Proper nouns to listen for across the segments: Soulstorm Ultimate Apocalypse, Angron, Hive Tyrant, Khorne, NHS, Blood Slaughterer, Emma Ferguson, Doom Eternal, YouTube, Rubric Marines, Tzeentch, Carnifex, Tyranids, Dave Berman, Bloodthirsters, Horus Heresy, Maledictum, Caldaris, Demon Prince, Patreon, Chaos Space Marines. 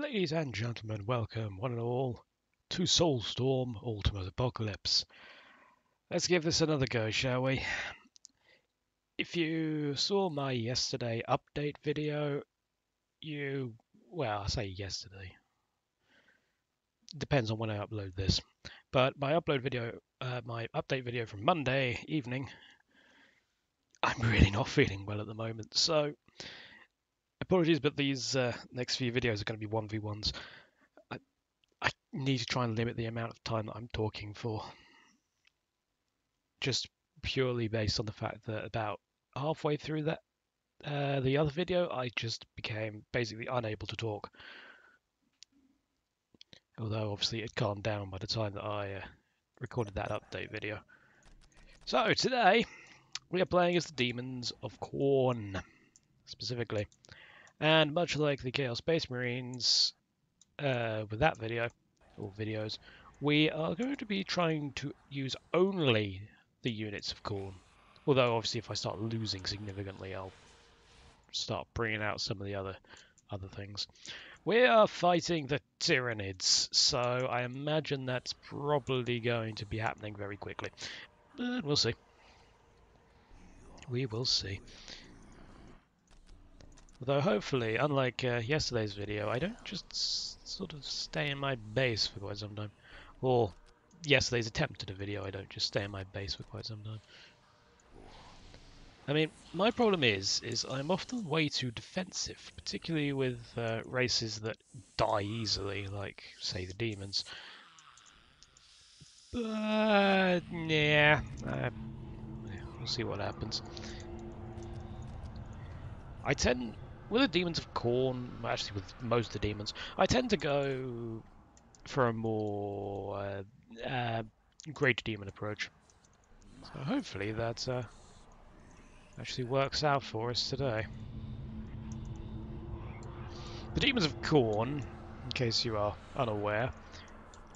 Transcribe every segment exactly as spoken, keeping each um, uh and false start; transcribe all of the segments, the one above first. Ladies and gentlemen, welcome one and all to Soulstorm Ultimate Apocalypse. Let's give this another go, shall we? If you saw my yesterday update video, you... well, I say yesterday. Depends on when I upload this. But my upload video, uh, my update video from Monday evening, I'm really not feeling well at the moment, so... apologies, but these uh, next few videos are going to be one v ones. I, I need to try and limit the amount of time that I'm talking for. Just purely based on the fact that about halfway through that uh, the other video, I just became basically unable to talk. Although, obviously, it calmed down by the time that I uh, recorded that update video. So, today, we are playing as the Demons of Khorne, specifically. And much like the Chaos Space Marines, uh, with that video, or videos, we are going to be trying to use only the units of Khorne. Although, obviously, if I start losing significantly, I'll start bringing out some of the other other things. We are fighting the Tyranids, so I imagine that's probably going to be happening very quickly. But we'll see. We will see. Although hopefully, unlike uh, yesterday's video, I don't just s sort of stay in my base for quite some time. Or, yesterday's attempt at a video, I don't just stay in my base for quite some time. I mean, my problem is, is I'm often way too defensive, particularly with uh, races that die easily, like, say, the demons. But, yeah, uh, we'll see what happens. I tend... with the Demons of Khorne, actually with most of the demons, I tend to go for a more uh, uh, great demon approach. So hopefully that uh, actually works out for us today. The Demons of Khorne, in case you are unaware,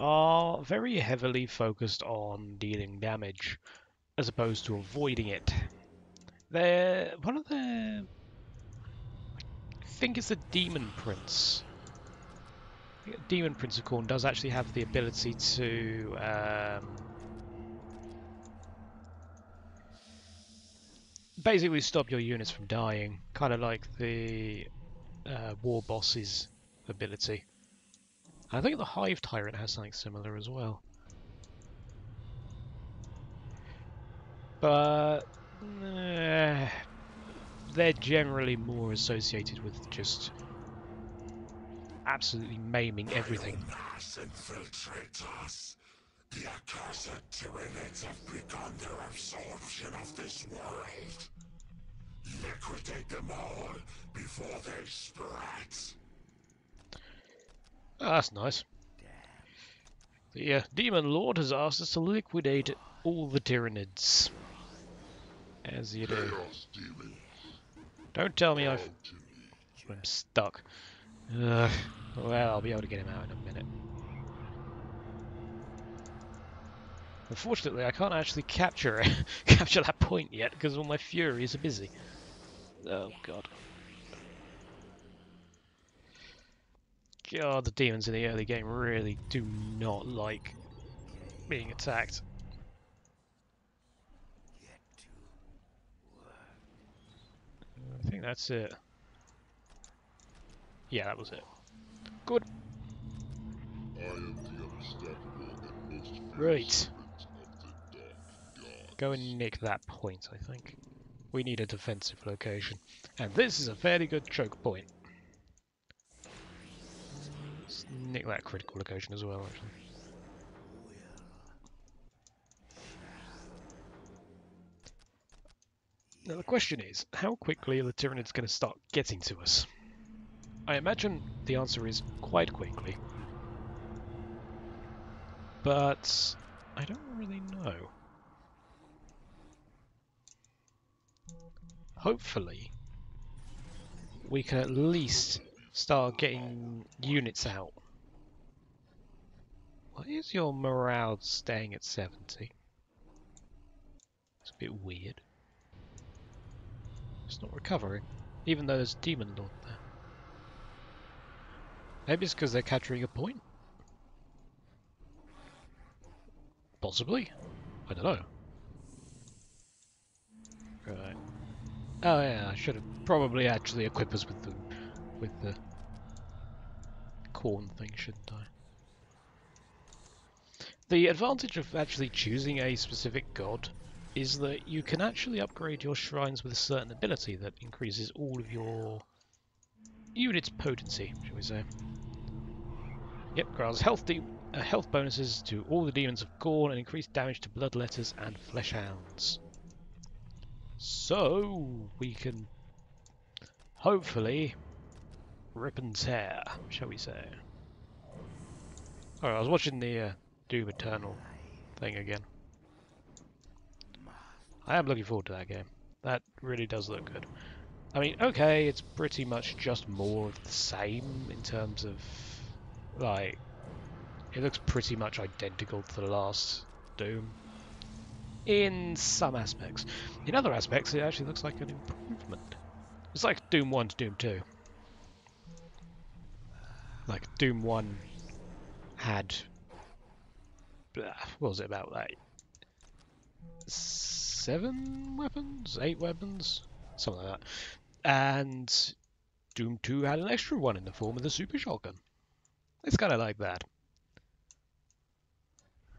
are very heavily focused on dealing damage as opposed to avoiding it. They're... one of their... I think it's the Demon Prince. Demon Prince of Khorne does actually have the ability to um, basically stop your units from dying, kind of like the uh, War Boss's ability. I think the Hive Tyrant has something similar as well. But... Uh, they're generally more associated with just absolutely maiming everything. Has infiltrated us. The accursed Tyranids have begun their absorption of this world. Liquidate them all before they spread. Oh, that's nice. The uh, Demon Lord has asked us to liquidate all the Tyranids. As you do. Don't tell me I've... I'm stuck. Ugh. Well, I'll be able to get him out in a minute. Unfortunately, I can't actually capture it, capture that point yet because all my furies are busy. Oh god. God, the demons in the early game really do not like being attacked. I think that's it. Yeah, that was it. Good. I am the unstoppable and most right. Of the dark. Go and nick that point, I think. We need a defensive location. And this is a fairly good choke point. Let's nick that critical location as well, actually. Now the question is, how quickly are the Tyranids going to start getting to us? I imagine the answer is quite quickly. But I don't really know. Hopefully we can at least start getting units out. Why is your morale staying at seventy? It's a bit weird. It's not recovering, even though there's a Demon Lord there. Maybe it's because they're capturing a point? Possibly? I don't know. Right. Oh yeah, I should have probably actually equipped us with the with the Khorne thing, shouldn't I? The advantage of actually choosing a specific god is that you can actually upgrade your shrines with a certain ability that increases all of your unit's potency, shall we say. Yep, grants health, uh, health bonuses to all the demons of Khorne and increased damage to bloodletters and fleshhounds. So we can hopefully rip and tear, shall we say. Alright, I was watching the uh, Doom Eternal thing again. I am looking forward to that game. That really does look good. I mean, okay, it's pretty much just more of the same in terms of, like, it looks pretty much identical to the last Doom. In some aspects. In other aspects, it actually looks like an improvement. It's like Doom one to Doom two. Like, Doom one had... what was it, about, like... seven weapons? Eight weapons? Something like that. And Doom two had an extra one in the form of the Super Shotgun. It's kind of like that.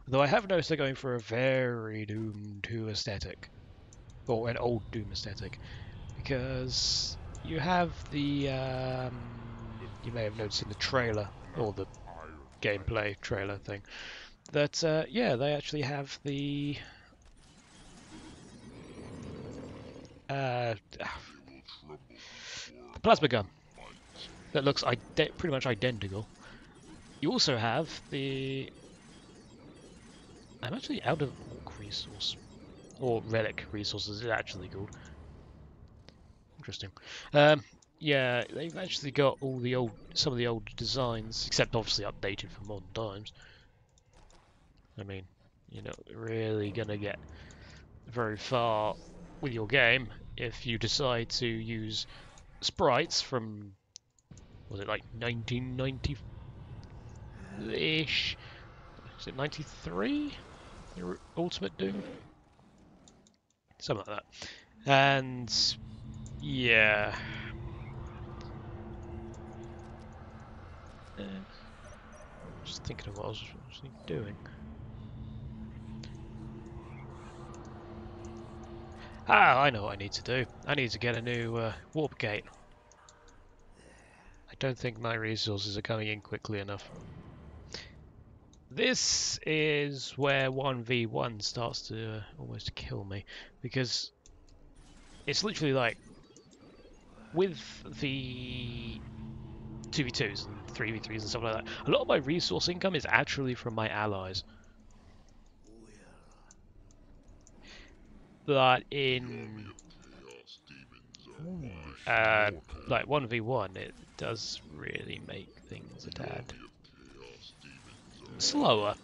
Though I have noticed they're going for a very Doom two aesthetic. Or an old Doom aesthetic. Because you have the... Um, you may have noticed in the trailer, or the gameplay trailer thing, that, uh, yeah, they actually have the... Uh, the plasma gun. That looks ide- pretty much identical. You also have the... I'm actually out of orc resource, or relic resources is actually called. Interesting. Um, yeah, they've actually got all the old, some of the old designs, except obviously updated for modern times. I mean, you're not really gonna get very far with your game if you decide to use sprites from, was it like nineteen ninety-ish? Is it ninety-three? Your Ultimate Doom? Something like that. And... yeah. Uh, just thinking of what I was actually doing. Ah, I know what I need to do. I need to get a new uh, warp gate. I don't think my resources are coming in quickly enough. This is where one v one starts to uh, almost kill me, because it's literally like with the two v twos and three v threes and stuff like that, a lot of my resource income is actually from my allies. But in uh, like one v one it does really make things a tad slower.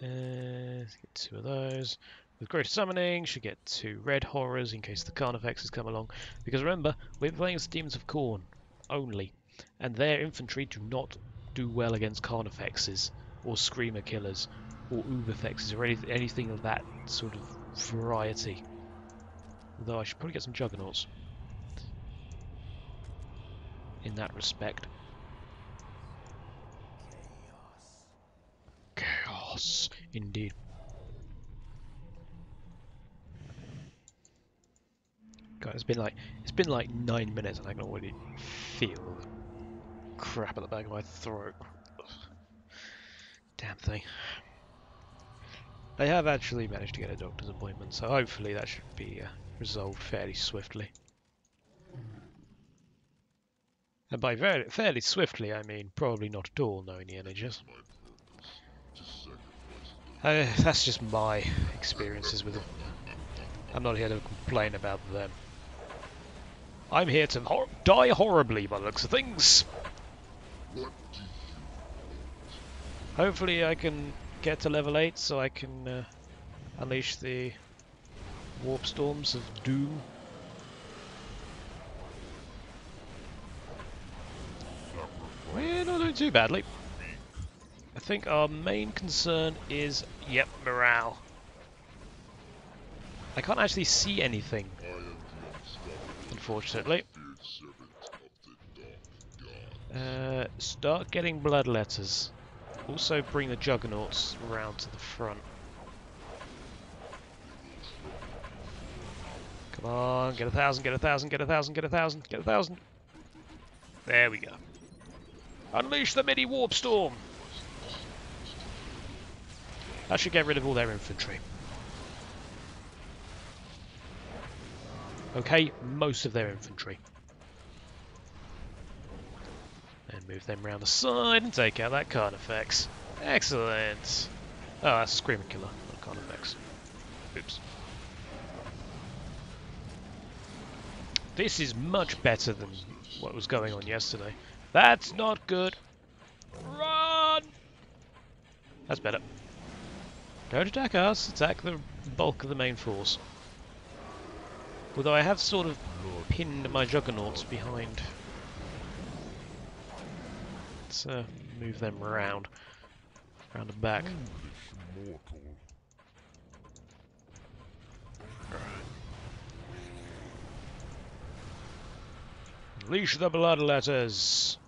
Uh, let's get two of those. With greater summoning, should get two red horrors in case the Carnifexes come along. Because remember, we're playing as Demons of Khorne only, and their infantry do not do well against Carnifexes or Screamer Killers or Uberfexes or any, anything of that sort of variety. Although I should probably get some Juggernauts in that respect. Indeed. God, it's been like it's been like nine minutes, and I can already feel the crap at the back of my throat. Damn thing. I have actually managed to get a doctor's appointment, so hopefully that should be uh, resolved fairly swiftly. And by very, fairly swiftly, I mean probably not at all, knowing the N H S. Uh, that's just my experiences with them. I'm not here to complain about them. I'm here to hor die horribly by the looks of things. Hopefully I can get to level eight so I can uh, unleash the warp storms of doom. doing too badly. I think our main concern is, yep, morale. I can't actually see anything, unfortunately. Uh, start getting blood letters. Also bring the juggernauts round to the front. Come on, get a thousand, get a thousand, get a thousand, get a thousand, get a thousand. There we go. Unleash the midi warp storm. That should get rid of all their infantry. Okay, most of their infantry. And move them around the side and take out that Carnifex. Excellent. Oh, that's a Screamer Killer, not Carnifex. Oops. This is much better than what was going on yesterday. That's not good. Run! That's better. Don't attack us, attack the bulk of the main force. Although I have sort of pinned my juggernauts behind. Let's uh, move them around. Round and back. Unleash the blood letters.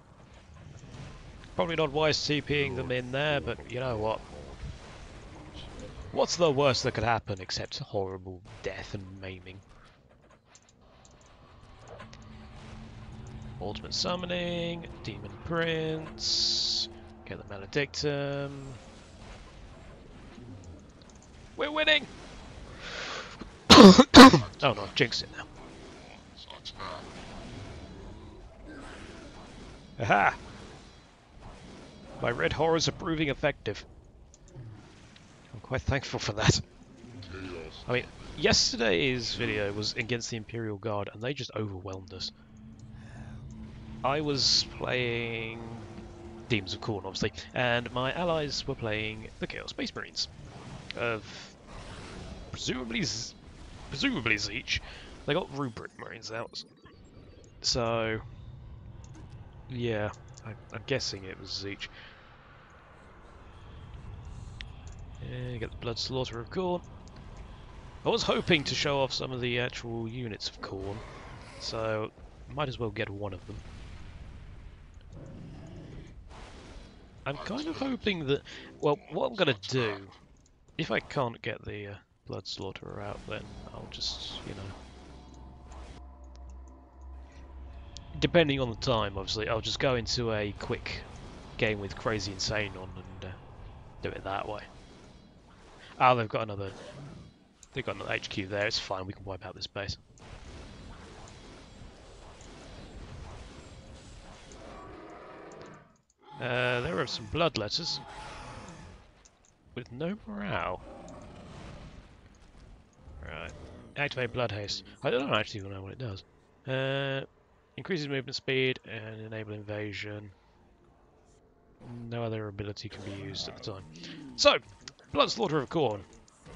Probably not wise TPing them in there, but you know what? What's the worst that could happen except horrible death and maiming? Ultimate summoning, Demon Prince, get the Maledictum. We're winning! Oh no, jinx it now. Aha! My red horrors are proving effective. I'm quite thankful for that. I mean, yesterday's video was against the Imperial Guard and they just overwhelmed us. I was playing Demons of Khorne, obviously, and my allies were playing the Chaos Space Marines of presumably Z presumably Tzeentch. They got Rubric Marines out, so yeah, I, I'm guessing it was Tzeentch. Yeah, get the Blood Slaughterer of Khorne. I was hoping to show off some of the actual units of Khorne, so might as well get one of them. I'm kind of hoping that, well, what I'm going to do, if I can't get the uh, Blood Slaughterer out, then I'll just, you know, depending on the time, obviously, I'll just go into a quick game with Crazy Insane on and uh, do it that way. Oh, they've got another, they've got another H Q there, it's fine, we can wipe out this base. Uh, there are some blood letters with no morale. Right, activate blood haste. I don't actually know what it does. Uh, increases movement speed and enable invasion. No other ability can be used at the time. So, Blood Slaughterer of Khorne,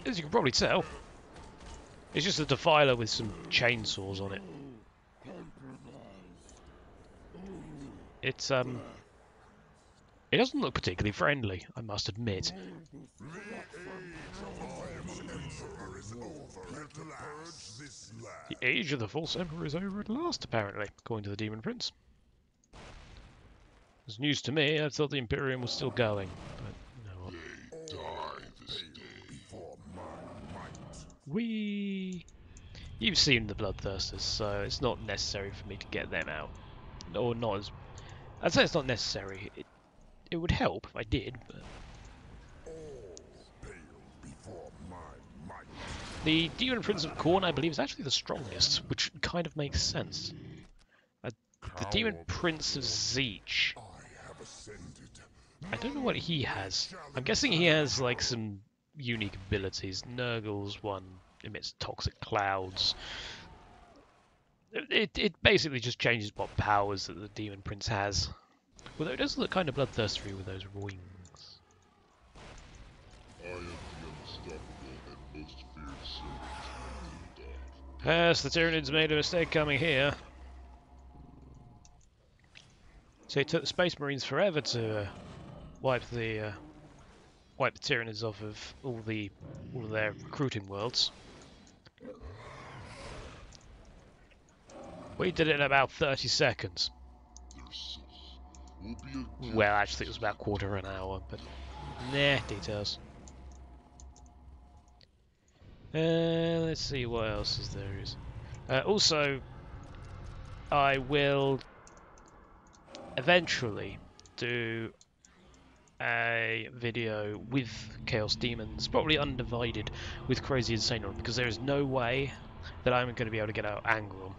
as you can probably tell, it's just a defiler with some chainsaws on it. It's um. It doesn't look particularly friendly, I must admit. The age of the false emperor is over at last, apparently, according to the Demon Prince. It's news to me, I thought the Imperium was still going, but you know what. We... You've seen the Bloodthirsters, so it's not necessary for me to get them out. Or not as... I'd say it's not necessary. It... It would help if I did, but... The Demon Prince of Khorne, I believe, is actually the strongest, which kind of makes sense. Uh, the Demon Prince of Tzeentch. I don't know what he has. I'm guessing he has, like, some unique abilities. Nurgle's one emits toxic clouds. It, it basically just changes what powers that the Demon Prince has. Although it does look kind of bloodthirsty with those wings. Yes, the Tyranids made a mistake coming here. So it took the Space Marines forever to uh, wipe the uh, wipe the Tyranids off of all the all of their recruiting worlds. We did it in about thirty seconds. Well, actually, it was about a quarter of an hour, but nah, details. Uh, let's see what else is there is. Uh, also, I will eventually do a video with Chaos Demons, probably undivided, with Crazy Insane, because there is no way that I'm going to be able to get out Angron,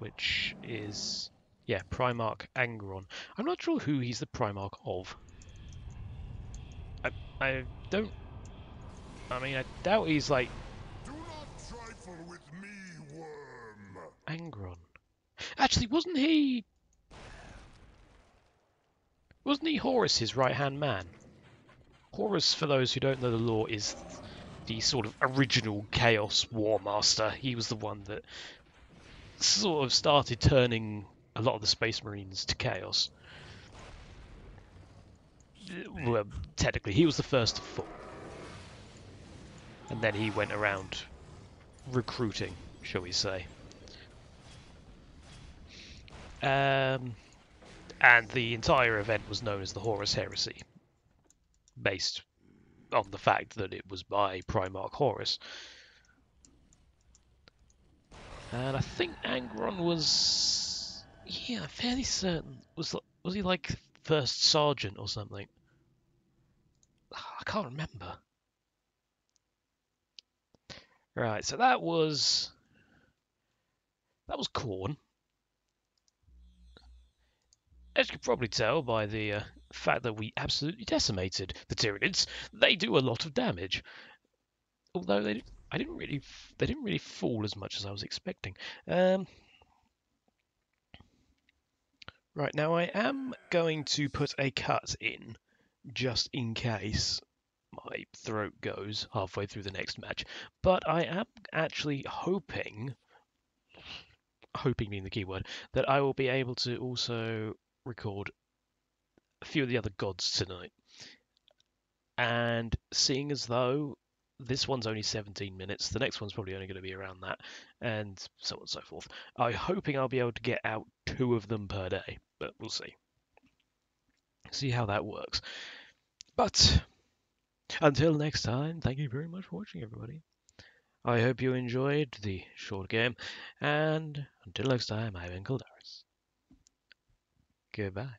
which is, yeah, Primarch Angron. I'm not sure who he's the Primarch of. I, I don't... I mean, I doubt he's like... Do not trifle with me, worm. Angron. Actually, wasn't he... Wasn't he Horus's right-hand man? Horus, for those who don't know the lore, is the sort of original Chaos War Master. He was the one that sort of started turning a lot of the Space Marines to Chaos. Well, technically, he was the first to fall. And then he went around recruiting, shall we say. Um, and the entire event was known as the Horus Heresy, based on the fact that it was by Primarch Horus. And I think Angron was... yeah, fairly certain. Was was he like first sergeant or something? I can't remember. Right, so that was that was Khorne. As you can probably tell by the uh, fact that we absolutely decimated the Tyranids, they do a lot of damage. Although they, I didn't really, they didn't really fall as much as I was expecting. Um. Right, now I am going to put a cut in, just in case my throat goes halfway through the next match. But I am actually hoping, hoping being the key word, that I will be able to also record a few of the other gods tonight. And seeing as though this one's only seventeen minutes, the next one's probably only going to be around that, and so on and so forth. I'm hoping I'll be able to get out two of them per day, but we'll see. See how that works. But until next time, thank you very much for watching, everybody. I hope you enjoyed the short game, and until next time, I've been Caldaris. Goodbye.